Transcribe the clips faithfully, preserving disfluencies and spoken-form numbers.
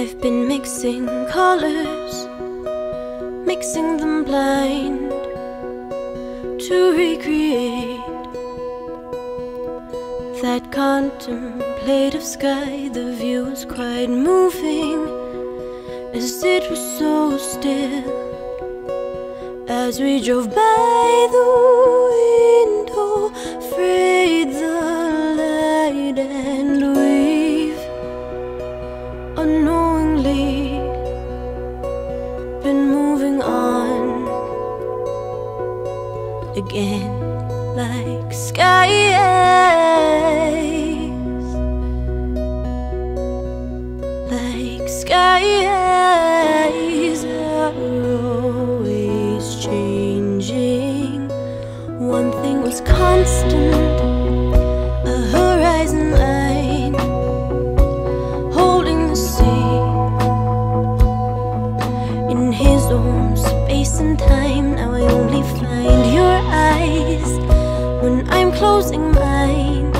I've been mixing colors, mixing them blind to recreate that contemplative sky. The view was quite moving as it was so still as we drove by the window, frayed the light, and we've unknowingly been moving on again, like skies, like skies are always changing. One thing was constant, a horizon line holding the sea in his own space and time. Now I only find your eyes when I'm closing mine.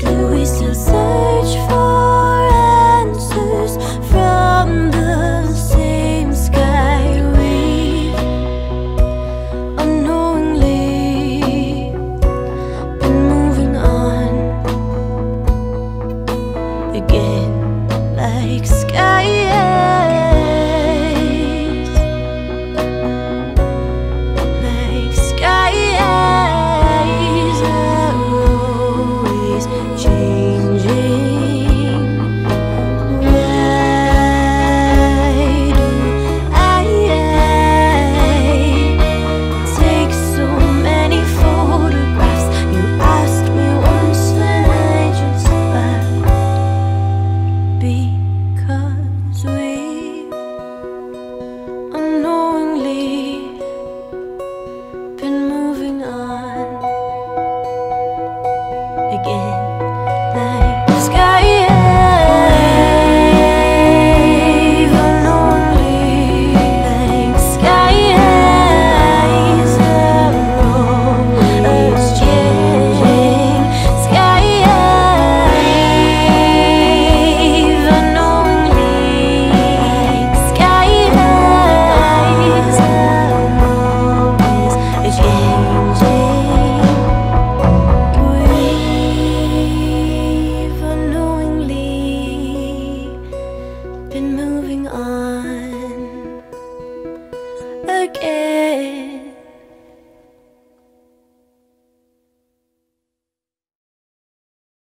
Do we still search for answers from the same sky? We unknowingly been moving on again, like skies, like skies. Moving on again.